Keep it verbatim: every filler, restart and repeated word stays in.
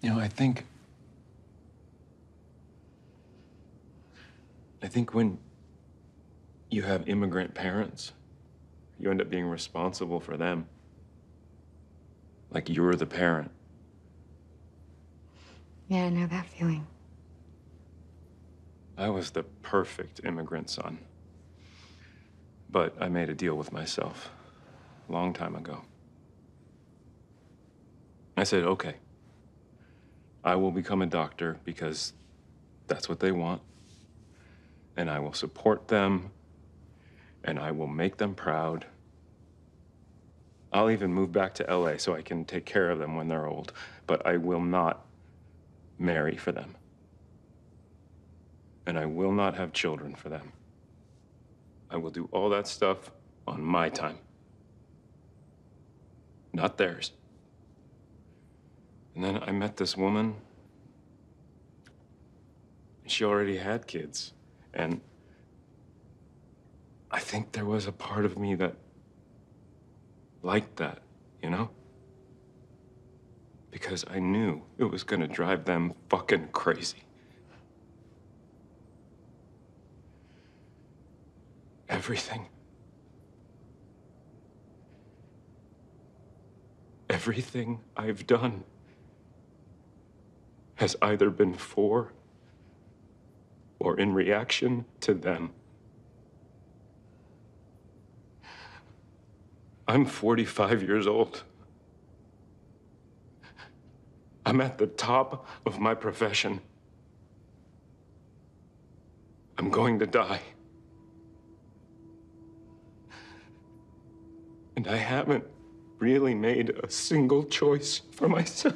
You know, I think... I think when you have immigrant parents, you end up being responsible for them. Like you're the parent. Yeah, I know that feeling. I was the perfect immigrant son. But I made a deal with myself a long time ago. I said, okay, I will become a doctor because that's what they want. And I will support them. And I will make them proud. I'll even move back to L A so I can take care of them when they're old. But I will not marry for them. And I will not have children for them. I will do all that stuff on my time. Not theirs. And then I met this woman. She already had kids. And I think there was a part of me that liked that, you know? Because I knew it was gonna drive them fucking crazy. Everything. Everything I've done has either been for or in reaction to them. I'm forty-five years old. I'm at the top of my profession. I'm going to die. And I haven't really made a single choice for myself.